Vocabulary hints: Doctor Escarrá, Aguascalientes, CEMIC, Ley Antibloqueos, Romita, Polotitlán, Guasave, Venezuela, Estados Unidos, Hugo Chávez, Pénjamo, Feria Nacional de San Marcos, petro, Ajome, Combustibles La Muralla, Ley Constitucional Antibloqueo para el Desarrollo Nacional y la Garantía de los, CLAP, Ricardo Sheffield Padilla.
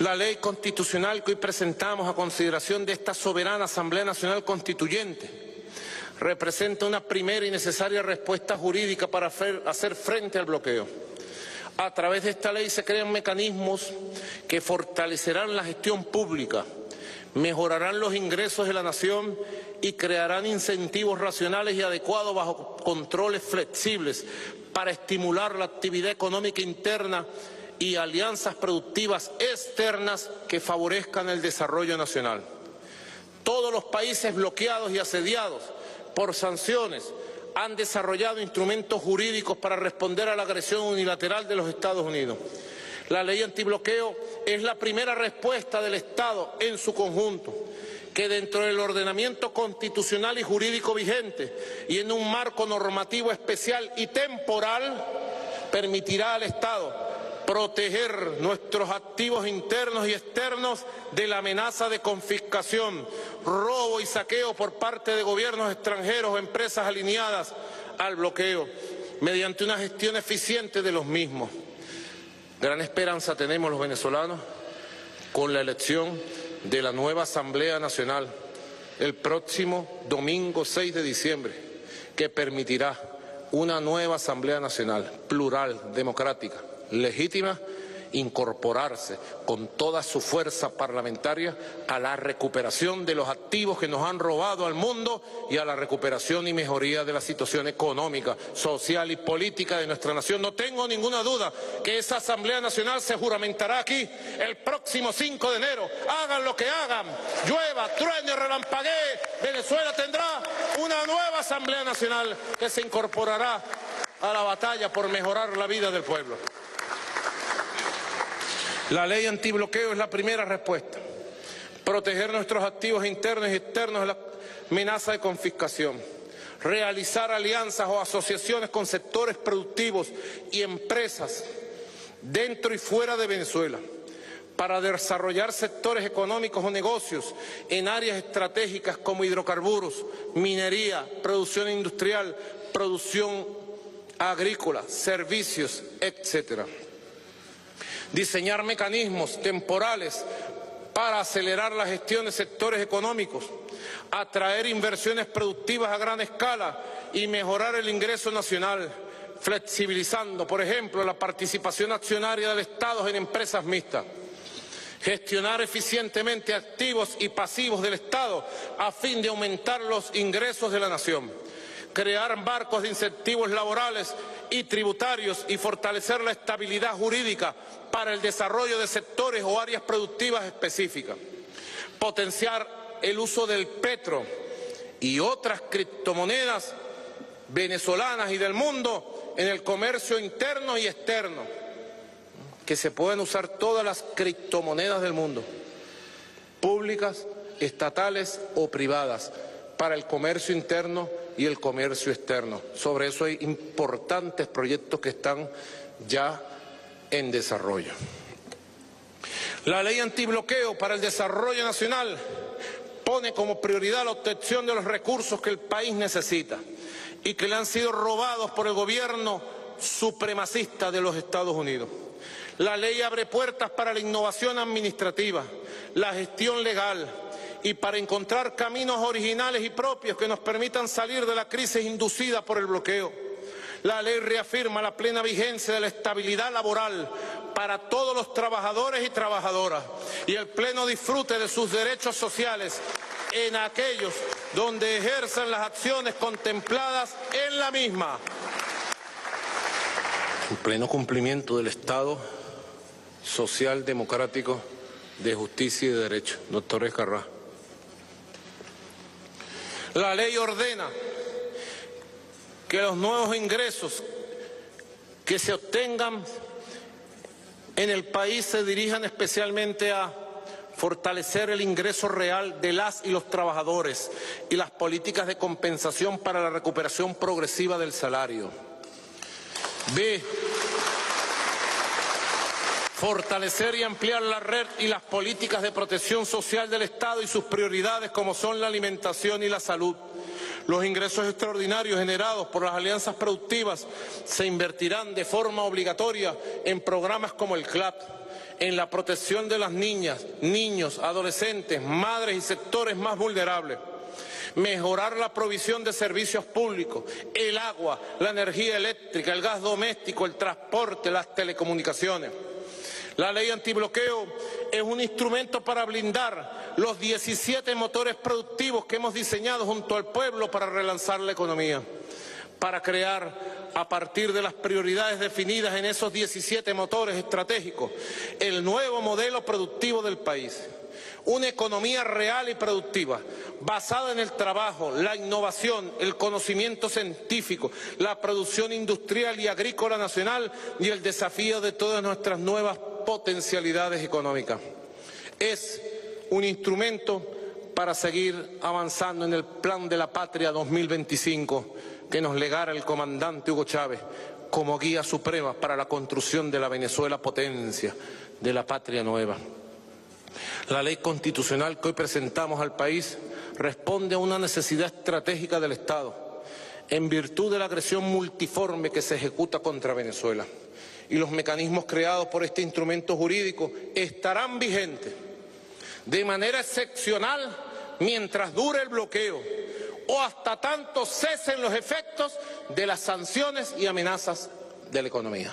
la ley constitucional que hoy presentamos a consideración de esta soberana Asamblea Nacional Constituyente representa una primera y necesaria respuesta jurídica para hacer frente al bloqueo. A través de esta ley se crean mecanismos que fortalecerán la gestión pública, mejorarán los ingresos de la nación y crearán incentivos racionales y adecuados bajo controles flexibles para estimular la actividad económica interna y alianzas productivas externas que favorezcan el desarrollo nacional. Todos los países bloqueados y asediados por sanciones han desarrollado instrumentos jurídicos para responder a la agresión unilateral de los Estados Unidos. La ley antibloqueo es la primera respuesta del Estado en su conjunto, que dentro del ordenamiento constitucional y jurídico vigente y en un marco normativo especial y temporal, permitirá al Estado proteger nuestros activos internos y externos de la amenaza de confiscación, robo y saqueo por parte de gobiernos extranjeros o empresas alineadas al bloqueo, mediante una gestión eficiente de los mismos. Gran esperanza tenemos los venezolanos con la elección de la nueva Asamblea Nacional el próximo domingo 6 de diciembre, que permitirá una nueva Asamblea Nacional, plural, democrática, legítima, incorporarse con toda su fuerza parlamentaria a la recuperación de los activos que nos han robado al mundo y a la recuperación y mejoría de la situación económica, social y política de nuestra nación. No tengo ninguna duda que esa Asamblea Nacional se juramentará aquí el próximo 5 de enero. Hagan lo que hagan, llueva, truene, relampaguee, Venezuela tendrá una nueva Asamblea Nacional que se incorporará a la batalla por mejorar la vida del pueblo. La ley antibloqueo es la primera respuesta. Proteger nuestros activos internos y externos de la amenaza de confiscación. Realizar alianzas o asociaciones con sectores productivos y empresas dentro y fuera de Venezuela para desarrollar sectores económicos o negocios en áreas estratégicas como hidrocarburos, minería, producción industrial, producción agrícola, servicios, etcétera. Diseñar mecanismos temporales para acelerar la gestión de sectores económicos, atraer inversiones productivas a gran escala y mejorar el ingreso nacional, flexibilizando, por ejemplo, la participación accionaria del Estado en empresas mixtas. Gestionar eficientemente activos y pasivos del Estado a fin de aumentar los ingresos de la nación. Crear barcos de incentivos laborales y tributarios y fortalecer la estabilidad jurídica para el desarrollo de sectores o áreas productivas específicas. Potenciar el uso del petro y otras criptomonedas venezolanas y del mundo en el comercio interno y externo. Que se pueden usar todas las criptomonedas del mundo, públicas, estatales o privadas, para el comercio interno y el comercio externo. Sobre eso hay importantes proyectos que están ya en desarrollo. La ley antibloqueo para el desarrollo nacional pone como prioridad la obtención de los recursos que el país necesita y que le han sido robados por el gobierno supremacista de los Estados Unidos. La ley abre puertas para la innovación administrativa, la gestión legal, y para encontrar caminos originales y propios que nos permitan salir de la crisis inducida por el bloqueo. La ley reafirma la plena vigencia de la estabilidad laboral para todos los trabajadores y trabajadoras y el pleno disfrute de sus derechos sociales en aquellos donde ejerzan las acciones contempladas en la misma. El pleno cumplimiento del Estado social, democrático, de justicia y de derecho. Doctor Escarrá. La ley ordena que los nuevos ingresos que se obtengan en el país se dirijan especialmente a fortalecer el ingreso real de las y los trabajadores y las políticas de compensación para la recuperación progresiva del salario. B. Fortalecer y ampliar la red y las políticas de protección social del Estado y sus prioridades como son la alimentación y la salud. Los ingresos extraordinarios generados por las alianzas productivas se invertirán de forma obligatoria en programas como el CLAP, en la protección de las niñas, niños, adolescentes, madres y sectores más vulnerables. Mejorar la provisión de servicios públicos, el agua, la energía eléctrica, el gas doméstico, el transporte, las telecomunicaciones. La ley antibloqueo es un instrumento para blindar los 17 motores productivos que hemos diseñado junto al pueblo para relanzar la economía, para crear a partir de las prioridades definidas en esos 17 motores estratégicos el nuevo modelo productivo del país. Una economía real y productiva, basada en el trabajo, la innovación, el conocimiento científico, la producción industrial y agrícola nacional y el desafío de todas nuestras nuevas potencialidades económicas. Es un instrumento para seguir avanzando en el Plan de la Patria 2025 que nos legara el comandante Hugo Chávez como guía suprema para la construcción de la Venezuela potencia, de la patria nueva. La ley constitucional que hoy presentamos al país responde a una necesidad estratégica del Estado, en virtud de la agresión multiforme que se ejecuta contra Venezuela. Y los mecanismos creados por este instrumento jurídico estarán vigentes de manera excepcional mientras dure el bloqueo o hasta tanto cesen los efectos de las sanciones y amenazas de la economía.